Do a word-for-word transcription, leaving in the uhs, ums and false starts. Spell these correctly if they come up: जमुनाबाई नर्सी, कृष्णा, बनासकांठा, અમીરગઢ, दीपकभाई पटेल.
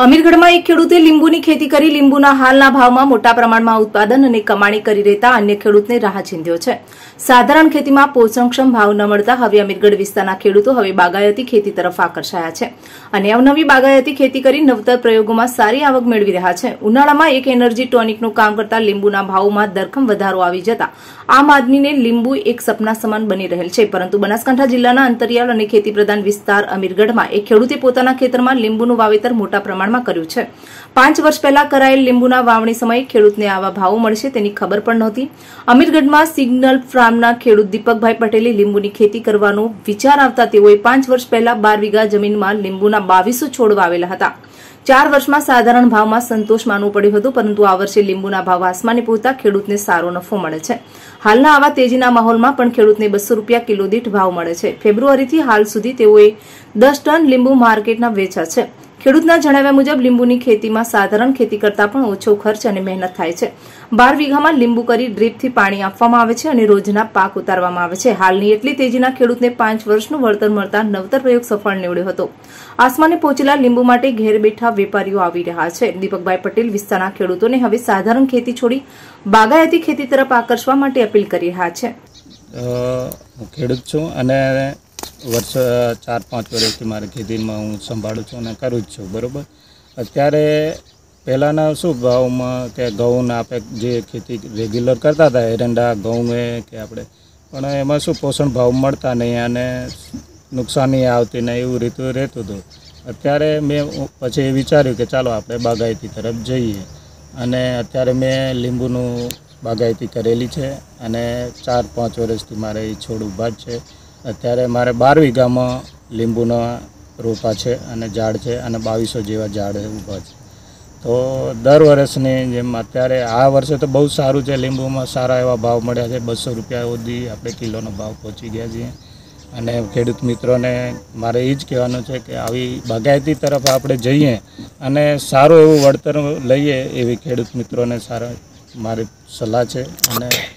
अमीरगढ़ में एक खेडूते लींबू की खेती कर लींबूना हालना भाव में मोटा प्रमाण में उत्पादन और कमाणी करी रहेता अन्य खेडूत ने राह छींध्यो छे। साधारण खेती में पोषणक्षम भाव न मळता हवे अमीरगढ़ विस्तारना खेडूतो हवे बागायती खेती तरफ आकर्षाया छे अने अवनवी बागायती खेती करी नवतर प्रयोगों में सारी आवक मेळवी रह्या छे। उनाळामां एक एनर्जी टॉनिकनुं काम करता लींबूना भाव में दरखम वधारो आवी जता आम आदमी ने लींबू एक सपना समान बनी रहेल छे। परंतु बनासकांठा जिल्लाना अंतरियाळ अने खेती प्रधान विस्तार अमीरगढ़ में एक खेडूते पोताना खेतरमां लींबूनुं वावेतर मोटा प्रमाण पांच वर्ष पहला करायेल लींबूना वावणी समय खेडूतने आवा भाव मळशे तेनी खबर पण नहोती। अमीरगढ़मां सिग्नल फार्मना खेडूत दीपकभाई पटेले लींबूनी खेती करवानो विचार आवता तेओए पांच वर्ष पहला बार वीघा जमीनमां लींबूना बावीसो छोड वावेला हता। चार वर्ष में साधारण भाव में संतोष मानव पड़ो हतो, परंतु आ वर्षे लींबूना भाव आसमाने पहुंचता खेडूतने सारो नफो मळे छे। हालना आवा तेजीना माहोलमां पण खेडूतने बस्सो रूपिया किलो दीठ भाव मळे छे। फेब्रुआरीथी हाल सुधी तेओए दस टन लींबू मार्केटमां वेच्या छे। ખેડૂતના જણાવ્યા મુજબ લીંબુની ખેતીમાં સાધારણ ખેતી કરતા પણ ઓછો ખર્ચ અને મહેનત થાય છે। બાર વીઘામાં લીંબુ કરી ડ્રીપથી પાણી આપવામાં આવે છે અને રોજના પાક ઉતારવામાં આવે છે। હાલની એટલી તેજીના ખેડૂતને પાંચ વર્ષનું વળતર મળતા નવતર પ્રયોગ સફળ નીવડ્યો હતો। આસમાને પહોંચેલા લીંબુ માટે ઘેર બેઠા વેપારીઓ આવી રહ્યા છે। દીપકભાઈ પટેલ વિસ્તારના ખેડૂતોને હવે સાધારણ ખેતી છોડી બાગાયતી ખેતી તરફ આકર્ષવા માટે અપીલ કરી રહ્યા છે। ખેડૂત છું અને वर्ष चार पांच वर्ष की मारी खेती में हूँ संभाळू छूँ ने करूँ छूँ बराबर। अत्यारे पहला शू भाव में क्या घऊँ आप जे खेती रेग्युलर करता था एरंडा घऊँ ए कि आपणे पण एमां शू पोषण भाव मळता नहीं अने नुकसानी आवती नहीं एवं रीते रहतुं हतुं। अत्यारे मैं पछी विचार्युं कि चालो आपणे बागायती तरफ जईए अने अत्यारे मैं लींबूनु बागायती करेली छे अने चार पांच वर्षथी मारे छोड़ ऊभा छे। अत्यारे मारे बार वीघा में लींबूना रोपा है अने झाड़ है अने बावीसो जेवा झाड़ ऊभा है। तो दर वर्षनी जेम अत्यारे आ वर्षे तो बहुत सारूँ है, लींबू में सारा एवं भाव मळ्या है। बस्सो रुपया सुधी आपणे किलोनो भाव पहुँची गया छे अने खेडूत मित्रों ने मारे एज कहेवानुं छे कि आवी बागायती तरफ आपणे जईए अने सारो एवं वळतर लईए एवी खेडूत मित्रों ने सारा मारी सलाह है।